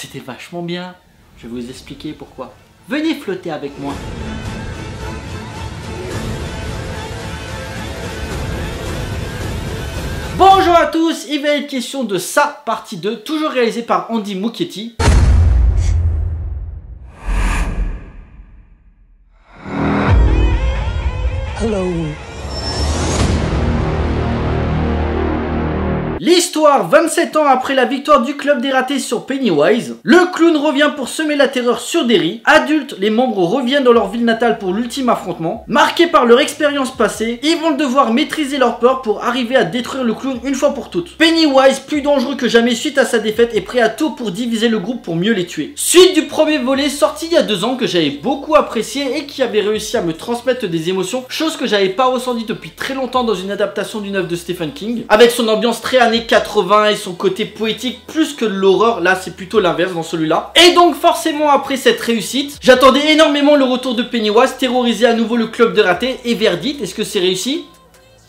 C'était vachement bien. Je vais vous expliquer pourquoi. Venez flotter avec moi. Bonjour à tous, il va être question de Ça, partie 2, toujours réalisé par Andy Muschietti. Hello. L'histoire, 27 ans après la victoire du club des ratés sur Pennywise, le clown revient pour semer la terreur sur Derry. Adultes, les membres reviennent dans leur ville natale pour l'ultime affrontement. Marqués par leur expérience passée, ils vont devoir maîtriser leur peur pour arriver à détruire le clown une fois pour toutes. Pennywise, plus dangereux que jamais suite à sa défaite, est prêt à tout pour diviser le groupe pour mieux les tuer. Suite du premier volet sorti il y a 2 ans que j'avais beaucoup apprécié et qui avait réussi à me transmettre des émotions, chose que j'avais pas ressentie depuis très longtemps dans une adaptation d'une œuvre de Stephen King, avec son ambiance très années 80 et son côté poétique plus que de l'horreur. Là c'est plutôt l'inverse dans celui-là, et donc forcément après cette réussite j'attendais énormément le retour de Pennywise terroriser à nouveau le club de ratés. Et verdict, est-ce que c'est réussi?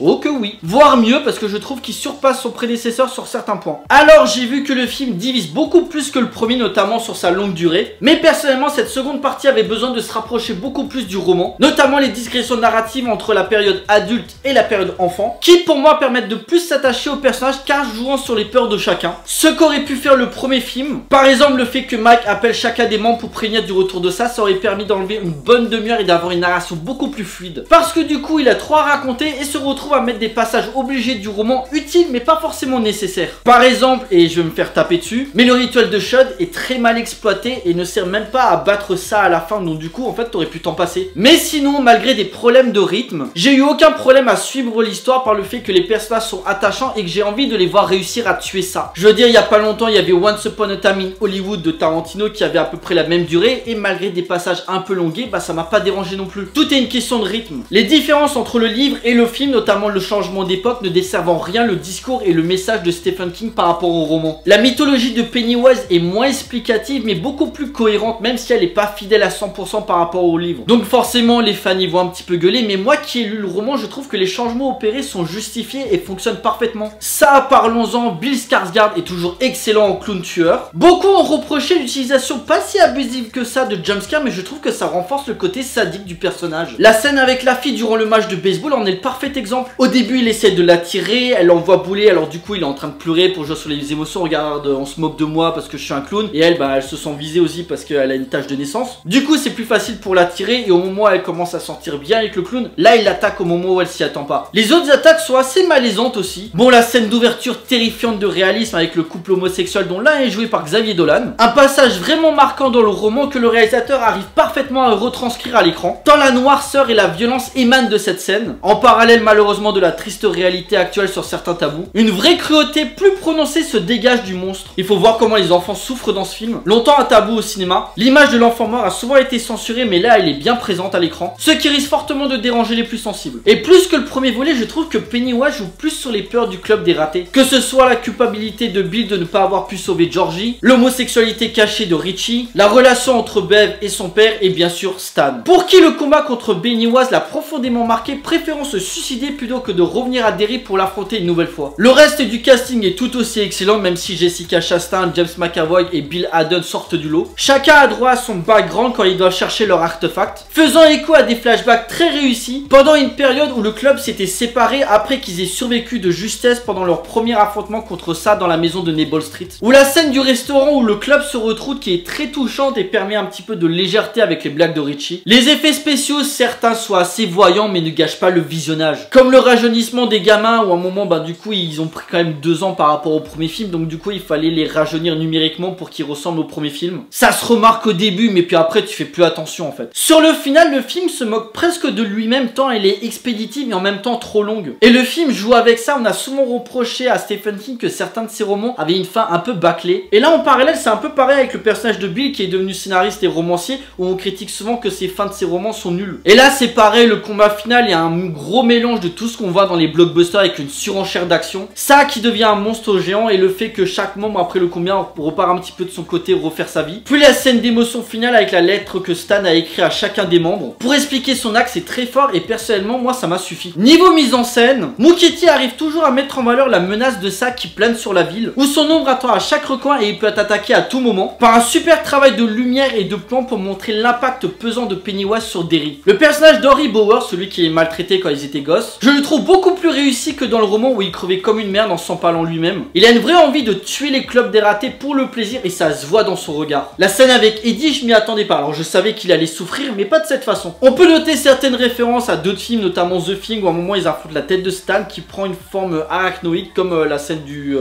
Oh que oui, voire mieux, parce que je trouve qu'il surpasse son prédécesseur sur certains points. Alors j'ai vu que le film divise beaucoup plus que le premier, notamment sur sa longue durée, mais personnellement cette seconde partie avait besoin de se rapprocher beaucoup plus du roman, notamment les digressions narratives entre la période adulte et la période enfant, qui pour moi permettent de plus s'attacher au personnage car jouant sur les peurs de chacun. Ce qu'aurait pu faire le premier film, par exemple le fait que Mike appelle chacun des membres pour prévenir du retour de ça, ça aurait permis d'enlever une bonne demi-heure et d'avoir une narration beaucoup plus fluide, parce que du coup il a trop à raconter et se retrouve à mettre des passages obligés du roman utiles mais pas forcément nécessaires. Par exemple, et je vais me faire taper dessus, mais le rituel de Shud est très mal exploité et ne sert même pas à battre ça à la fin, donc du coup en fait t'aurais pu t'en passer. Mais sinon, malgré des problèmes de rythme, j'ai eu aucun problème à suivre l'histoire par le fait que les personnages sont attachants et que j'ai envie de les voir réussir à tuer ça. Je veux dire, il y a pas longtemps il y avait Once Upon a Time in Hollywood de Tarantino qui avait à peu près la même durée et malgré des passages un peu longués, bah ça m'a pas dérangé non plus. Tout est une question de rythme. Les différences entre le livre et le film, notamment le changement d'époque, ne desservant rien le discours et le message de Stephen King par rapport au roman. La mythologie de Pennywise est moins explicative mais beaucoup plus cohérente, même si elle n'est pas fidèle à 100% par rapport au livre. Donc forcément les fans y vont un petit peu gueuler, mais moi qui ai lu le roman, je trouve que les changements opérés sont justifiés et fonctionnent parfaitement. Ça, parlons-en, Bill Skarsgård est toujours excellent en clown tueur. Beaucoup ont reproché l'utilisation pas si abusive que ça de jumpscare, mais je trouve que ça renforce le côté sadique du personnage. La scène avec la fille durant le match de baseball en est le parfait exemple. Au début il essaie de l'attirer, elle l'envoie bouler, alors du coup il est en train de pleurer pour jouer sur les émotions. Regarde, on se moque de moi parce que je suis un clown. Et elle, bah elle se sent visée aussi parce qu'elle a une tache de naissance. Du coup c'est plus facile pour l'attirer, et au moment où elle commence à sentir bien avec le clown, là il l'attaque au moment où elle s'y attend pas. Les autres attaques sont assez malaisantes aussi. Bon, la scène d'ouverture terrifiante de réalisme avec le couple homosexuel dont l'un est joué par Xavier Dolan, un passage vraiment marquant dans le roman que le réalisateur arrive parfaitement à retranscrire à l'écran, tant la noirceur et la violence émanent de cette scène. En parallèle, malheureusement, de la triste réalité actuelle sur certains tabous, une vraie cruauté plus prononcée se dégage du monstre. Il faut voir comment les enfants souffrent dans ce film, longtemps un tabou au cinéma. L'image de l'enfant mort a souvent été censurée, mais là elle est bien présente à l'écran, ce qui risque fortement de déranger les plus sensibles. Et plus que le premier volet, je trouve que Pennywise joue plus sur les peurs du club des ratés, que ce soit la culpabilité de Bill de ne pas avoir pu sauver Georgie, l'homosexualité cachée de Richie, la relation entre Bev et son père, et bien sûr Stan, pour qui le combat contre Pennywise l'a profondément marqué, préférant se suicider plus que de revenir à Derry pour l'affronter une nouvelle fois. Le reste du casting est tout aussi excellent, même si Jessica Chastain, James McAvoy et Bill Hader sortent du lot. Chacun a droit à son background quand il doit chercher leur artefact, faisant écho à des flashbacks très réussis pendant une période où le club s'était séparé après qu'ils aient survécu de justesse pendant leur premier affrontement contre ça dans la maison de Neibolt Street. Ou la scène du restaurant où le club se retrouve, qui est très touchante et permet un petit peu de légèreté avec les blagues de Richie. Les effets spéciaux, certains sont assez voyants mais ne gâchent pas le visionnage, comme le rajeunissement des gamins, où à un moment du coup ils ont pris quand même 2 ans par rapport au premier film, donc du coup il fallait les rajeunir numériquement pour qu'ils ressemblent au premier film. Ça se remarque au début, mais puis après tu fais plus attention en fait. Sur le final, le film se moque presque de lui-même tant elle est expéditive mais en même temps trop longue, et le film joue avec ça. On a souvent reproché à Stephen King que certains de ses romans avaient une fin un peu bâclée, et là en parallèle c'est un peu pareil avec le personnage de Bill qui est devenu scénariste et romancier, où on critique souvent que ses fins de ses romans sont nulles. Et là c'est pareil, le combat final est un gros mélange de tout ce qu'on voit dans les blockbusters avec une surenchère d'action. Ça qui devient un monstre géant et le fait que chaque membre après le combien repart un petit peu de son côté refaire sa vie. Puis la scène d'émotion finale avec la lettre que Stan a écrit à chacun des membres. Pour expliquer son acte, c'est très fort et personnellement moi ça m'a suffi. Niveau mise en scène, Muschietti arrive toujours à mettre en valeur la menace de Ça qui plane sur la ville, où son ombre attend à chaque recoin et il peut être attaqué à tout moment. Par un super travail de lumière et de plan pour montrer l'impact pesant de Pennywise sur Derry. Le personnage d'Henry Bauer, celui qui est maltraité quand ils étaient gosses, je le trouve beaucoup plus réussi que dans le roman où il crevait comme une merde en s'empalant lui-même. Il a une vraie envie de tuer les clubs dératés pour le plaisir et ça se voit dans son regard. La scène avec Eddie, je m'y attendais pas, alors je savais qu'il allait souffrir mais pas de cette façon. On peut noter certaines références à d'autres films, notamment The Thing où à un moment ils affrontent la tête de Stan qui prend une forme arachnoïde comme la scène du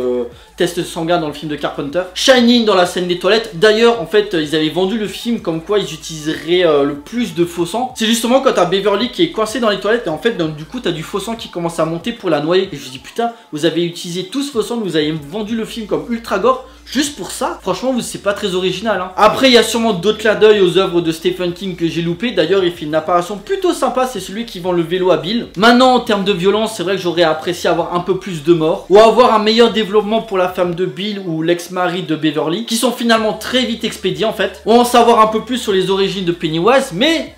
test sanguin dans le film de Carpenter. Shining dans la scène des toilettes. D'ailleurs en fait ils avaient vendu le film comme quoi ils utiliseraient le plus de faux sang. C'est justement quand t'as Beverly qui est coincé dans les toilettes et en fait donc, du coup t'as du faux sang qui commence à monter pour la noyer. Et je me dis putain vous avez utilisé tout ce faux sang, vous avez vendu le film comme ultra gore. Juste pour ça, franchement, c'est pas très original. Hein. Après, il y a sûrement d'autres clins d'œil aux œuvres de Stephen King que j'ai loupé. D'ailleurs, il fait une apparition plutôt sympa. C'est celui qui vend le vélo à Bill. Maintenant, en termes de violence, c'est vrai que j'aurais apprécié avoir un peu plus de morts. Ou avoir un meilleur développement pour la femme de Bill ou l'ex-mari de Beverly. Qui sont finalement très vite expédiés, en fait. On va en savoir un peu plus sur les origines de Pennywise. Mais,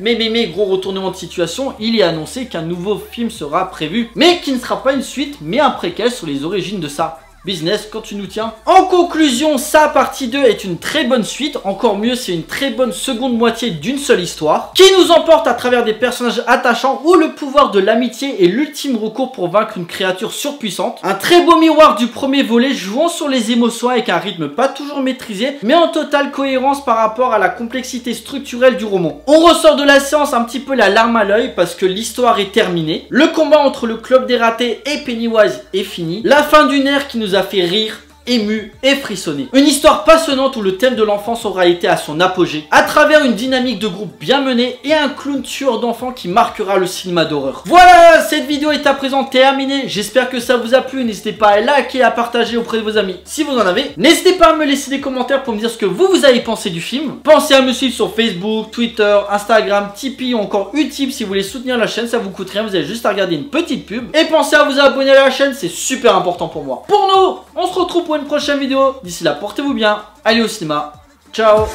gros retournement de situation. Il est annoncé qu'un nouveau film sera prévu. Mais qui ne sera pas une suite, mais un préquel sur les origines de Ça. Business quand tu nous tiens. En conclusion, Ça partie 2 est une très bonne suite, encore mieux c'est une très bonne seconde moitié d'une seule histoire, qui nous emporte à travers des personnages attachants où le pouvoir de l'amitié est l'ultime recours pour vaincre une créature surpuissante. Un très beau miroir du premier volet jouant sur les émotions avec un rythme pas toujours maîtrisé, mais en totale cohérence par rapport à la complexité structurelle du roman. On ressort de la séance un petit peu la larme à l'œil parce que l'histoire est terminée, le combat entre le club des ratés et Pennywise est fini, la fin d'une ère qui nous a fait rire, ému et frissonné. Une histoire passionnante où le thème de l'enfance aura été à son apogée, à travers une dynamique de groupe bien menée et un clown tueur d'enfants qui marquera le cinéma d'horreur. Voilà, cette vidéo est à présent terminée. J'espère que ça vous a plu. N'hésitez pas à liker et à partager auprès de vos amis si vous en avez. N'hésitez pas à me laisser des commentaires pour me dire ce que vous avez pensé du film. Pensez à me suivre sur Facebook, Twitter, Instagram, Tipeee ou encore Utip si vous voulez soutenir la chaîne. Ça vous coûte rien, vous avez juste à regarder une petite pub. Et pensez à vous abonner à la chaîne, c'est super important pour moi. Pour nous, on se retrouve pour une prochaine vidéo. D'ici là, portez-vous bien, allez au cinéma, ciao.